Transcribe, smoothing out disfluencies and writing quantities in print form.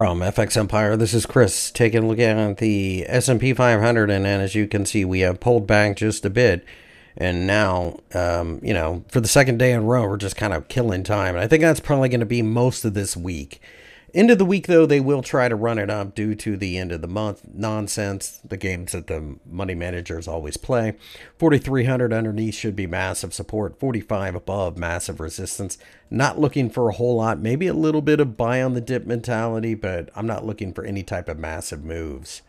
From FX Empire, this is Chris taking a look at the S&P 500, and as you can see, we have pulled back just a bit, and now, you know, for the second day in a row, we're just kind of killing time, and I think that's probably going to be most of this week. End of the week, though, they will try to run it up due to the end of the month nonsense, the games that the money managers always play. 4,300 underneath should be massive support. 45 above, massive resistance. Not looking for a whole lot. Maybe a little bit of buy on the dip mentality, but I'm not looking for any type of massive moves.